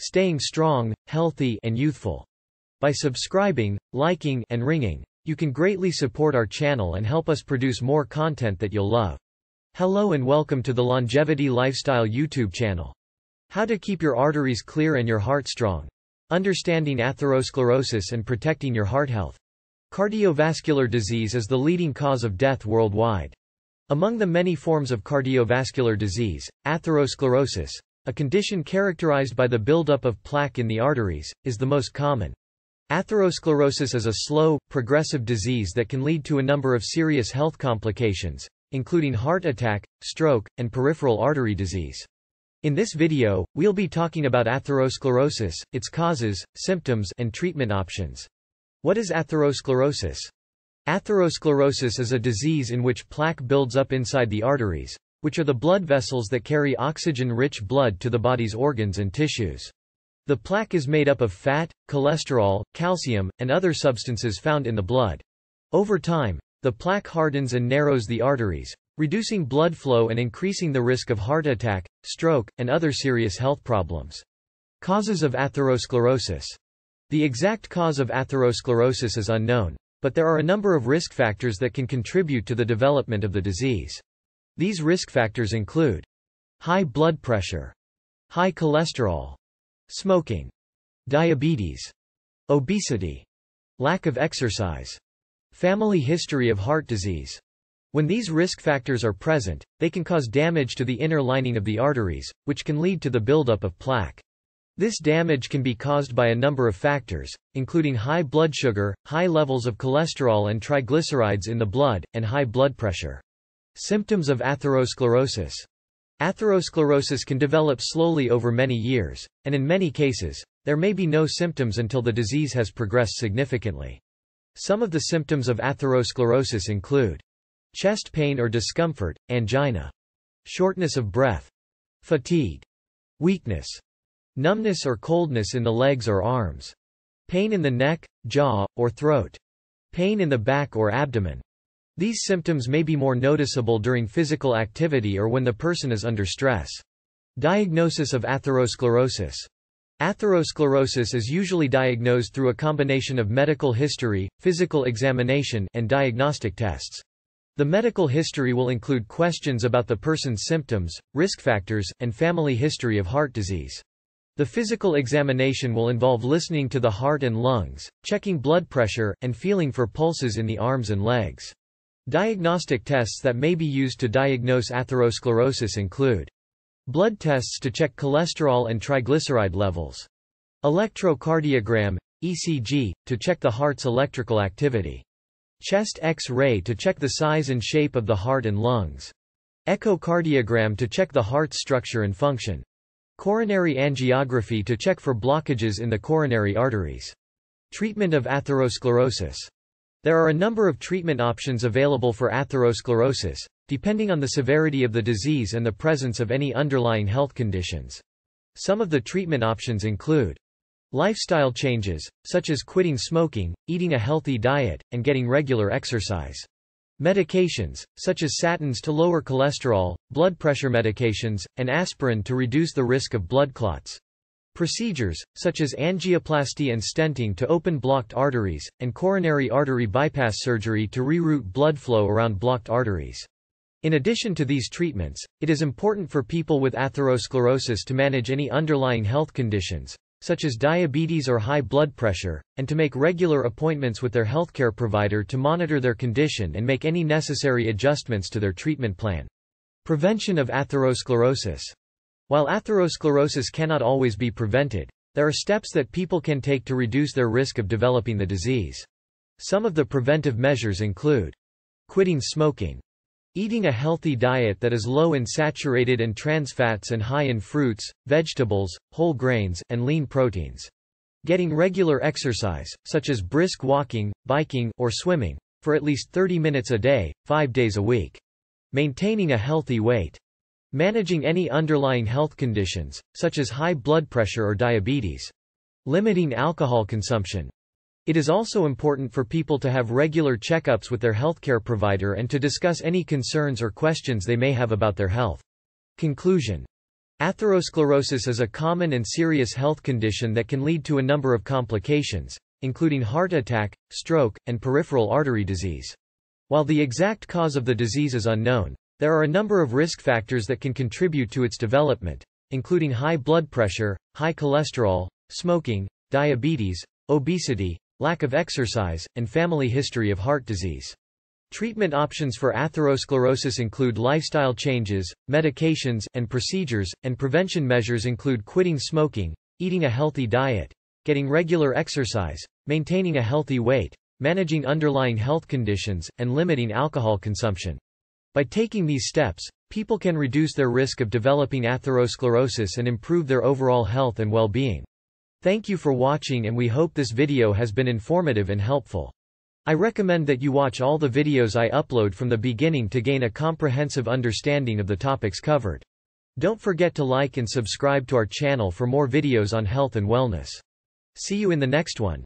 staying strong, healthy, and youthful. By subscribing, liking, and ringing, you can greatly support our channel and help us produce more content that you'll love. Hello and welcome to the Longevity Lifestyle YouTube channel. How to keep your arteries clear and your heart strong. Understanding atherosclerosis and protecting your heart health. Cardiovascular disease is the leading cause of death worldwide. Among the many forms of cardiovascular disease, atherosclerosis, a condition characterized by the buildup of plaque in the arteries, is the most common. Atherosclerosis is a slow, progressive disease that can lead to a number of serious health complications, including heart attack, stroke, and peripheral artery disease. In this video, we'll be talking about atherosclerosis, its causes, symptoms, and treatment options. What is atherosclerosis? Atherosclerosis is a disease in which plaque builds up inside the arteries, which are the blood vessels that carry oxygen-rich blood to the body's organs and tissues. The plaque is made up of fat, cholesterol, calcium, and other substances found in the blood. Over time, the plaque hardens and narrows the arteries, reducing blood flow and increasing the risk of heart attack, stroke, and other serious health problems. Causes of atherosclerosis. The exact cause of atherosclerosis is unknown, but there are a number of risk factors that can contribute to the development of the disease. These risk factors include high blood pressure, high cholesterol, smoking, diabetes, obesity, lack of exercise, family history of heart disease. When these risk factors are present, they can cause damage to the inner lining of the arteries, which can lead to the buildup of plaque. This damage can be caused by a number of factors, including high blood sugar, high levels of cholesterol and triglycerides in the blood, and high blood pressure. Symptoms of atherosclerosis. Atherosclerosis can develop slowly over many years, and in many cases, there may be no symptoms until the disease has progressed significantly. Some of the symptoms of atherosclerosis include chest pain or discomfort, angina, shortness of breath, fatigue, weakness, numbness or coldness in the legs or arms, pain in the neck, jaw, or throat, pain in the back or abdomen. These symptoms may be more noticeable during physical activity or when the person is under stress. Diagnosis of atherosclerosis. Atherosclerosis is usually diagnosed through a combination of medical history, physical examination, and diagnostic tests. The medical history will include questions about the person's symptoms, risk factors, and family history of heart disease. The physical examination will involve listening to the heart and lungs, checking blood pressure, and feeling for pulses in the arms and legs. Diagnostic tests that may be used to diagnose atherosclerosis include blood tests to check cholesterol and triglyceride levels, electrocardiogram, ECG, to check the heart's electrical activity, chest X-ray to check the size and shape of the heart and lungs, echocardiogram to check the heart's structure and function, coronary angiography to check for blockages in the coronary arteries. Treatment of atherosclerosis. There are a number of treatment options available for atherosclerosis, depending on the severity of the disease and the presence of any underlying health conditions. Some of the treatment options include lifestyle changes, such as quitting smoking, eating a healthy diet, and getting regular exercise. Medications, such as statins to lower cholesterol, blood pressure medications, and aspirin to reduce the risk of blood clots. Procedures, such as angioplasty and stenting to open blocked arteries, and coronary artery bypass surgery to reroute blood flow around blocked arteries. In addition to these treatments, it is important for people with atherosclerosis to manage any underlying health conditions, such as diabetes or high blood pressure, and to make regular appointments with their healthcare provider to monitor their condition and make any necessary adjustments to their treatment plan. Prevention of atherosclerosis. While atherosclerosis cannot always be prevented, there are steps that people can take to reduce their risk of developing the disease. Some of the preventive measures include quitting smoking, eating a healthy diet that is low in saturated and trans fats and high in fruits, vegetables, whole grains, and lean proteins, getting regular exercise, such as brisk walking, biking, or swimming, for at least 30 minutes a day, 5 days a week, maintaining a healthy weight, managing any underlying health conditions, such as high blood pressure or diabetes. Limiting alcohol consumption. It is also important for people to have regular checkups with their healthcare provider and to discuss any concerns or questions they may have about their health. Conclusion. Atherosclerosis is a common and serious health condition that can lead to a number of complications, including heart attack, stroke, and peripheral artery disease. While the exact cause of the disease is unknown, there are a number of risk factors that can contribute to its development, including high blood pressure, high cholesterol, smoking, diabetes, obesity, lack of exercise, and family history of heart disease. Treatment options for atherosclerosis include lifestyle changes, medications, and procedures, and prevention measures include quitting smoking, eating a healthy diet, getting regular exercise, maintaining a healthy weight, managing underlying health conditions, and limiting alcohol consumption. By taking these steps, people can reduce their risk of developing atherosclerosis and improve their overall health and well-being. Thank you for watching, and we hope this video has been informative and helpful. I recommend that you watch all the videos I upload from the beginning to gain a comprehensive understanding of the topics covered. Don't forget to like and subscribe to our channel for more videos on health and wellness. See you in the next one.